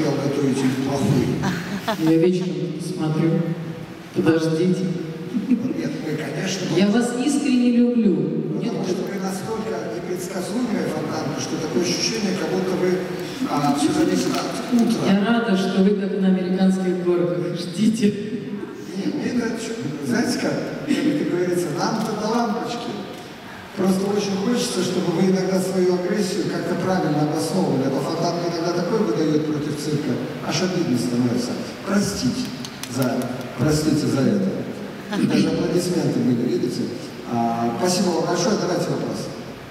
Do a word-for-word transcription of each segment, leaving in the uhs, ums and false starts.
я готовитель плохой. Я вечером смотрю. Подождите. Нет, мы, конечно... Я вас искренне люблю. Потому что вы настолько непредсказуемая, Фонтанка, что такое ощущение, как будто вы а, все зависит от утра. Я рада, что вы как на американских горках. Ждите. Нет, мне это... Знаете как? Как говорится, нам-то до лампочки. Просто очень хочется, чтобы вы иногда свою агрессию как-то правильно обосновывали. А Фонтанка иногда такое выдает против цирка, аж обидно становится. Простите за, простите за это. И даже аплодисменты были, видите? А, спасибо вам большое. Давайте вопрос.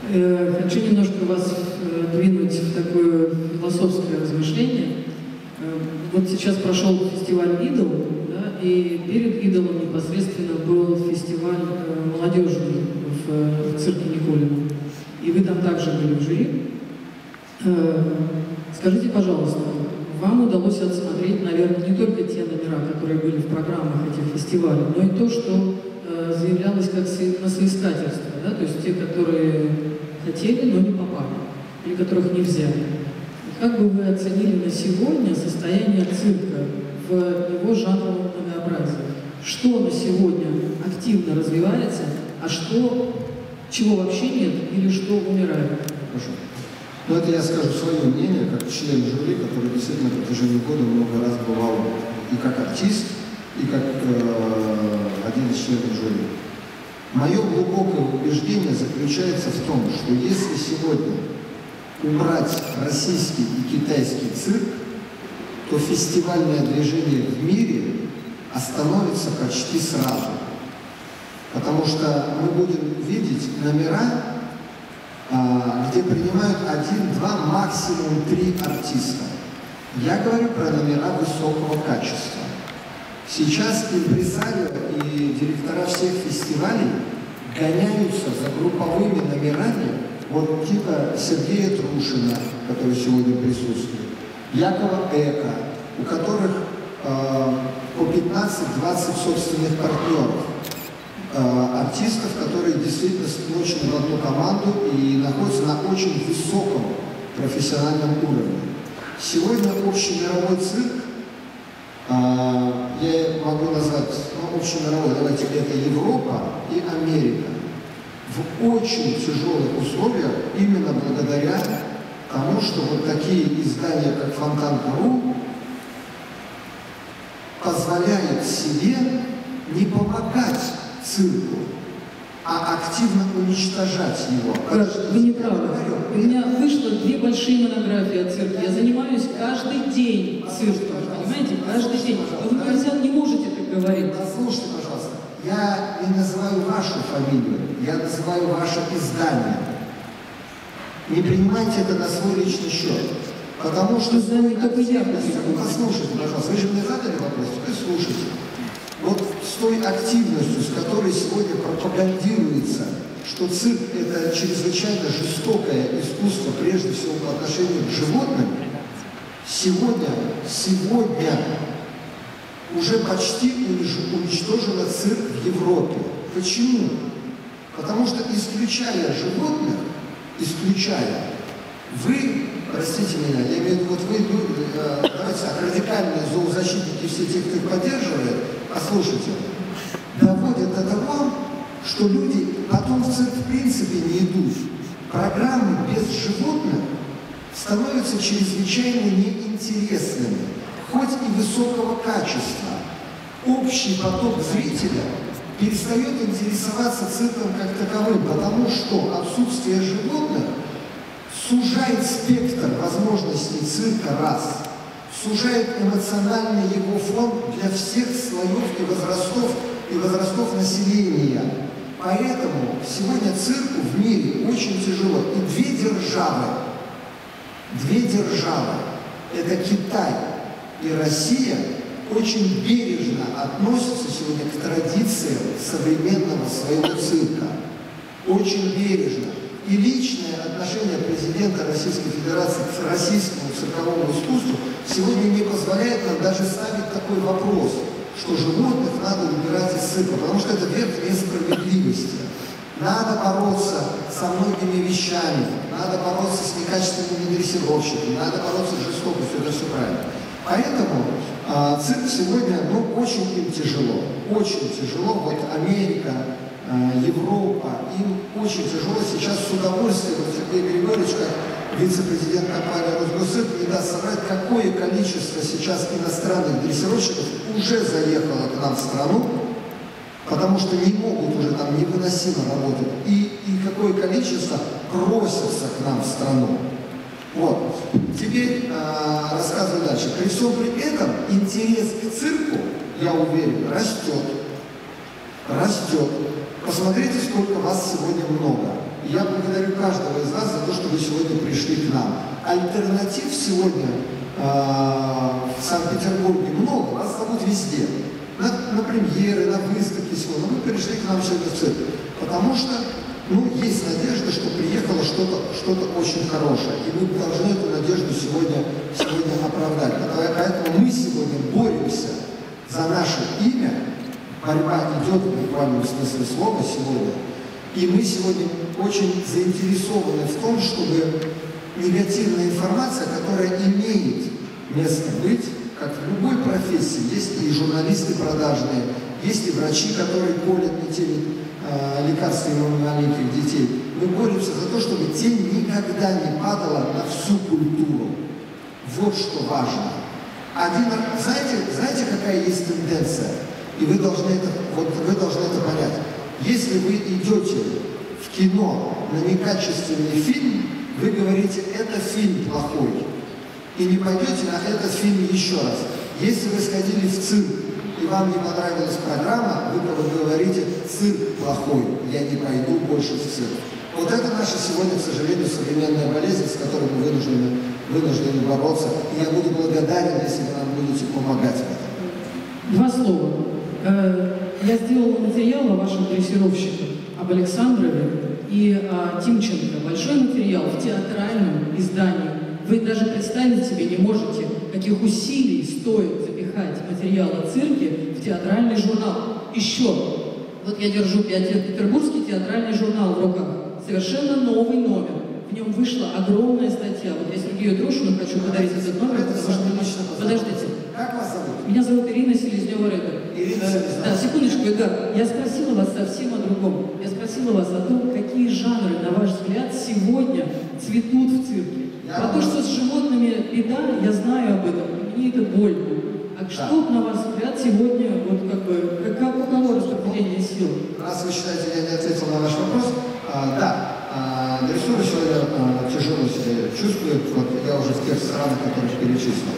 Э, хочу немножко вас э, двинуть в такое философское размышление. Э, вот сейчас прошел фестиваль «Идол», да, и перед «Идолом» непосредственно был фестиваль э, молодежи в, в цирке Николина. И вы там также были в жюри. Э, скажите, пожалуйста, вам удалось отсмотреть, наверное, не только те номера, которые были в программах этих фестивалей, но и то, что э, заявлялось как на соискательство, да? То есть те, которые хотели, но не попали, или которых не взяли. И как бы вы оценили на сегодня состояние цирка в его жанровом многообразии? Что на сегодня активно развивается, а что, чего вообще нет или что умирает? Хорошо. Но это я скажу свое мнение, как член жюри, который действительно на протяжении года много раз бывал и как артист, и как э, один из членов жюри. Мое глубокое убеждение заключается в том, что если сегодня убрать российский и китайский цирк, то фестивальное движение в мире остановится почти сразу. Потому что мы будем видеть номера, где принимают один, два, максимум три артиста. Я говорю про номера высокого качества. Сейчас импресарио и директора всех фестивалей гоняются за групповыми номерами, вот типа Сергея Трушина, который сегодня присутствует, Якова Эка, у которых э, по пятнадцать-двадцать собственных партнеров. Артистов, которые действительно сплочены в одну команду и находятся на очень высоком профессиональном уровне. Сегодня общемировой цирк, я могу назвать, ну, общемировой, давайте, это Европа и Америка, в очень тяжелых условиях именно благодаря тому, что вот такие издания, как Фонтанка точка ру, позволяют себе не помогать цирку, а активно уничтожать его. Вы не правы. У меня вышло две большие монографии о цирке. Я занимаюсь каждый день цирком, понимаете? Каждый день. Вы, конечно, не можете так говорить. Послушайте, пожалуйста, я не называю вашу фамилию, я называю ваше издание. Не принимайте это на свой личный счет. Потому что... Послушайте, пожалуйста, вы же мне задали вопрос, вы слушайте. Вот с той активностью, с которой сегодня пропагандируется, что цирк – это чрезвычайно жестокое искусство, прежде всего по отношению к животным, сегодня, сегодня уже почти уничтожено цирк в Европе. Почему? Потому что, исключая животных, исключая, вы, простите меня, я имею в виду, вот вы, давайте, радикальные зоозащитники, все те, кто их поддерживает, послушайте, доводят до того, что люди потом в цирк в принципе не идут. Программы без животных становятся чрезвычайно неинтересными, хоть и высокого качества. Общий поток зрителя перестает интересоваться цирком как таковым, потому что отсутствие животных сужает спектр возможностей цирка раз. Сужает эмоциональный его фон для всех слоев и возрастов, и возрастов населения. Поэтому сегодня цирку в мире очень тяжело. И две державы, две державы, это Китай и Россия, очень бережно относятся сегодня к традициям современного своего цирка. Очень бережно. И личное отношение президента Российской Федерации к российскому цирковому искусству сегодня не позволяет нам даже ставить такой вопрос, что животных надо убирать из цирка, потому что это верх несправедливости. Надо бороться со многими вещами, надо бороться с некачественными дрессировщиками, надо бороться с жестокостью, это все правильно. Поэтому а, цирк сегодня, ну, очень им тяжело, очень тяжело, вот Америка, а, Европа, им очень тяжело. Сейчас с удовольствием Сергей Перемелычко, вице-президент компании «Росгосцирк», не даст соврать, какое количество сейчас иностранных дрессировщиков уже заехало к нам в страну, потому что не могут уже там невыносимо работать, и, и какое количество просится к нам в страну. Вот. Теперь э, рассказываю дальше. При всем при этом интерес к цирку, я уверен, растет. Растет. Посмотрите, сколько вас сегодня много. Я благодарю каждого из вас за то, что вы сегодня пришли к нам. Альтернатив сегодня э, в Санкт-Петербурге много, вас зовут везде. На, на премьеры, на выставки сегодня. Но вы перешли к нам сегодня в цирк. Потому что, ну, есть надежда, что приехало что-то что-то очень хорошее. И мы должны эту надежду сегодня, сегодня оправдать. Поэтому мы сегодня боремся за наше имя. Борьба идет в буквальном смысле слова сегодня. И мы сегодня очень заинтересованы в том, чтобы негативная информация, которая имеет место быть, как в любой профессии, есть и журналисты продажные, есть и врачи, которые колят не те э, лекарства маленьких детей. Мы боремся за то, чтобы тень никогда не падала на всю культуру. Вот что важно. Один, знаете, знаете, какая есть тенденция? И вы должны это, вот, вы должны это понять. Если вы идете в кино на некачественный фильм, вы говорите, это фильм плохой. И не пойдете на этот фильм еще раз. Если вы сходили в цирк, и вам не понравилась программа, вы говорите, цирк плохой, я не пойду больше в цирк. Вот это наша сегодня, к сожалению, современная болезнь, с которой мы вынуждены, вынуждены бороться. И я буду благодарен, если вы нам будете помогать в этом. Два слова. Я сделала материал о вашем дрессировщике, об Александрове и о Тимченко. Большой материал в театральном издании. Вы даже представить себе не можете, каких усилий стоит запихать материал о цирке в театральный журнал. Еще, вот я держу пять лет петербургский театральный журнал в руках, совершенно новый номер. В нем вышла огромная статья. Вот я Сергею Трушину хочу подарить этот номер. Это потому, что... Подождите. Как вас зовут? Меня зовут Ирина Селезнева Редова. Ирина Селезнева. Да, секундочку, Эка. Я спросила вас совсем о другом. Я спросила вас о том, какие жанры, на ваш взгляд, сегодня цветут в цирке. Про то, что с животными беда, я знаю об этом, мне это больно. А да. Что, на ваш взгляд, сегодня, вот как бы, каково как, распределение сил? Раз вы считаете, я не ответил на ваш вопрос, а, да, а, дрессура сегодня а, тяжело себя чувствует, вот я уже в тех странах, которые перечислил.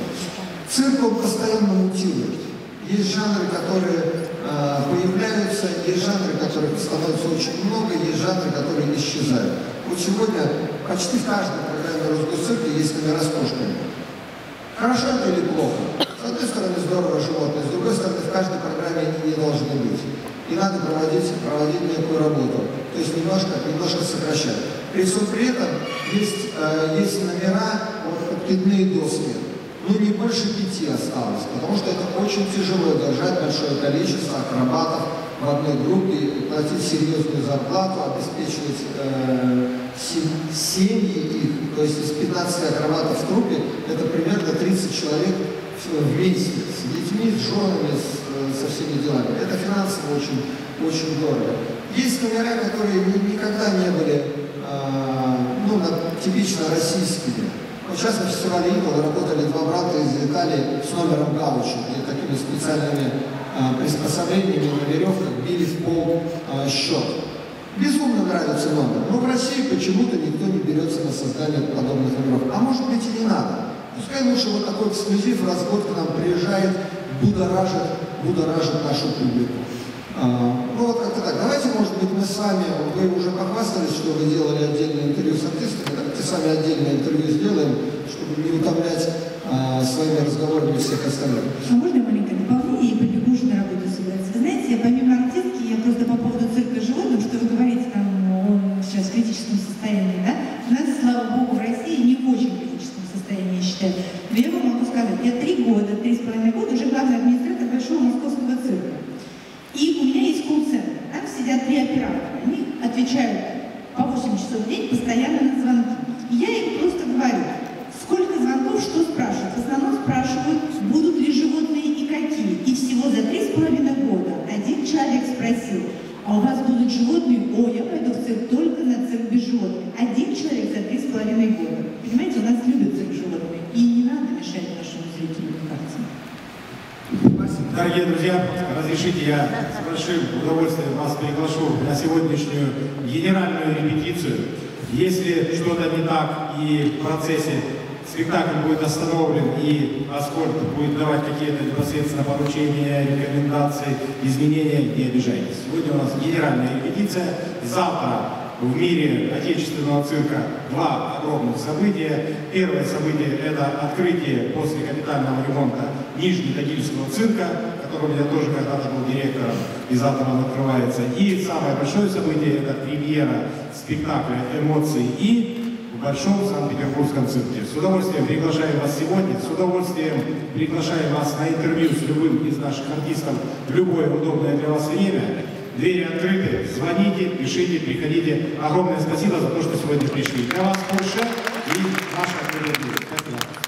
Цирк, он постоянно мутирует. Есть жанры, которые а, появляются, есть жанры, которых становится очень много, есть жанры, которые исчезают. Вот сегодня почти в каждом Росгосцирка есть номера с кошками. Хорошо это или плохо? С одной стороны, здорово животное, с другой стороны, в каждой программе они не должны быть. И надо проводить, проводить некую работу. То есть немножко, немножко сокращать. При всем при этом есть, э, есть номера, вот, пятные доски. Ну, не больше пяти осталось, потому что это очень тяжело держать большое количество акробатов в одной группе, платить серьезную зарплату, обеспечивать э, семьи их, то есть из пятнадцати акробатов в трупе, это примерно тридцать человек вместе, с детьми, с женами, с, со всеми делами. Это финансово очень, очень дорого. Есть номера, которые никогда не были э, ну, типично российскими. Вот сейчас на фестивале «Идол» работали два брата из Италии с номером гаучо, где такими специальными э, приспособлениями на веревках били в пол э, счет. Безумно нравится номер, но в России почему-то никто не берется на создание подобных номеров. А может быть и не надо. Пускай лучше вот такой эксклюзив раз в год к нам приезжает, будоражит, будоражит нашу публику. А, ну вот как-то так. Давайте, может быть, мы с вами, вы уже похвастались, что вы делали отдельное интервью с артистами, давайте сами отдельное интервью сделаем, чтобы не утомлять а, своими разговорами всех остальных. А можно я маленькое дополнение и побегу уже на работу собираться? Вы знаете, помимо артистки, я просто по поводу цирка животных, что вы говорите, там, он сейчас в критическом состоянии, да? У нас, слава богу, в России не в очень критическом состоянии, я считаю. Но я вам могу сказать, я три года, три с половиной года уже главный администратор Большого Московского цирка. И у меня есть колл-центр. Там сидят три оператора. Они отвечают по восемь часов в день постоянно на звонки. И я им просто говорю, сколько звонков, что спрашивают. В основном спрашивают спросил, а у вас будут животные? О, я пойду в цирк только на цирк без животных. Один человек за три с половиной года. Понимаете, у нас любят цирк животные. И не надо мешать нашему зрителю, мне кажется. Спасибо. Дорогие друзья, разрешите, я с большим удовольствием вас приглашу на сегодняшнюю генеральную репетицию. Если что-то не так и в процессе спектакль будет остановлен и Аскольд будет давать какие-то непосредственно поручения, рекомендации, изменения, не обижайтесь. Сегодня у нас генеральная репетиция. Завтра в мире отечественного цирка два огромных события. Первое событие – это открытие после капитального ремонта Нижнетагильского цирка, которым я тоже когда-то был директором, и завтра он открывается. И самое большое событие – это премьера спектакля «Эмоции» и в Большом Санкт-Петербургском цирке. С удовольствием приглашаю вас сегодня, с удовольствием приглашаю вас на интервью с любым из наших артистов в любое удобное для вас время. Двери открыты, звоните, пишите, приходите. Огромное спасибо за то, что сегодня пришли. Для вас больше и наша команда. Спасибо.